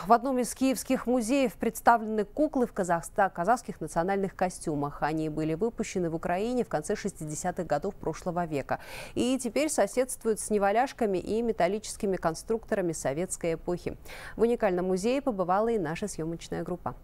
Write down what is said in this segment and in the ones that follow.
В одном из киевских музеев представлены куклы в казахских национальных костюмах. Они были выпущены в Украине в конце 60-х годов прошлого века. И теперь соседствуют с неваляшками и металлическими конструкторами советской эпохи. В уникальном музее побывала и наша съемочная группа.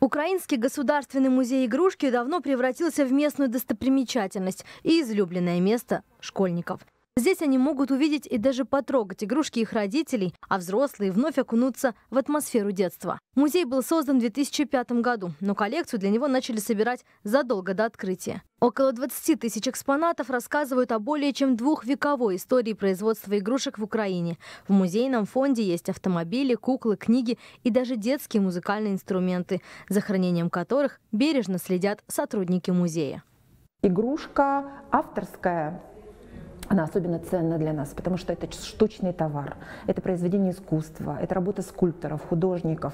Украинский государственный музей игрушки давно превратился в местную достопримечательность и излюбленное место школьников. Здесь они могут увидеть и даже потрогать игрушки их родителей, а взрослые вновь окунутся в атмосферу детства. Музей был создан в 2005 году, но коллекцию для него начали собирать задолго до открытия. Около 20 тысяч экспонатов рассказывают о более чем двухвековой истории производства игрушек в Украине. В музейном фонде есть автомобили, куклы, книги и даже детские музыкальные инструменты, за хранением которых бережно следят сотрудники музея. Игрушка авторская. Она особенно ценна для нас, потому что это штучный товар, это произведение искусства, это работа скульпторов, художников.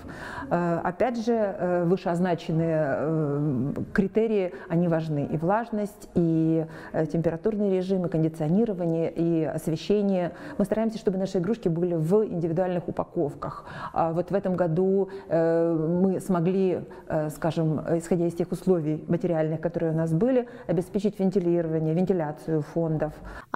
Опять же, вышеозначенные критерии, они важны. И влажность, и температурный режим, и кондиционирование, и освещение. Мы стараемся, чтобы наши игрушки были в индивидуальных упаковках. Вот в этом году мы смогли, скажем, исходя из тех условий материальных, которые у нас были, обеспечить вентилирование, вентиляцию фондов.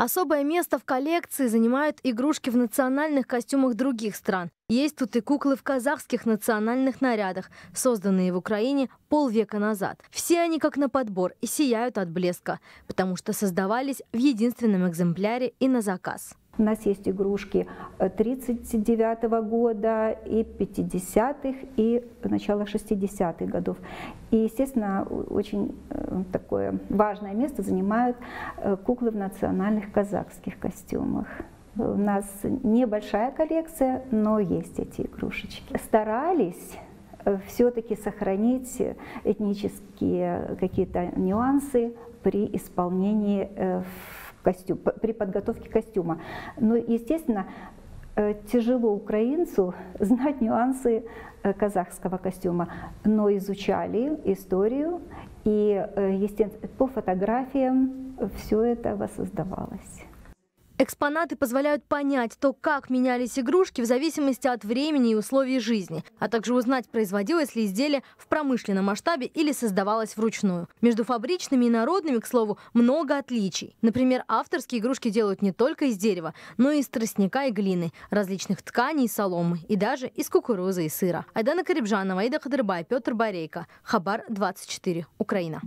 Особое место в коллекции занимают игрушки в национальных костюмах других стран. Есть тут и куклы в казахских национальных нарядах, созданные в Украине полвека назад. Все они как на подбор и сияют от блеска, потому что создавались в единственном экземпляре и на заказ. У нас есть игрушки 1939 года и 50-х, и начала 60-х годов. И, естественно, очень такое важное место занимают куклы в национальных казахских костюмах. У нас небольшая коллекция, но есть эти игрушечки. Старались все-таки сохранить этнические какие-то нюансы при исполнении при подготовке костюма. Но, естественно, тяжело украинцу знать нюансы казахского костюма, но изучали историю и, естественно, по фотографиям все это воссоздавалось. Экспонаты позволяют понять то, как менялись игрушки в зависимости от времени и условий жизни, а также узнать, производилось ли изделие в промышленном масштабе или создавалось вручную. Между фабричными и народными, к слову, много отличий. Например, авторские игрушки делают не только из дерева, но и из тростника и глины, различных тканей и соломы, и даже из кукурузы и сыра. Айдана Карибжанова, Айда Хадербай, Петр Борейко. Хабар 24. Украина.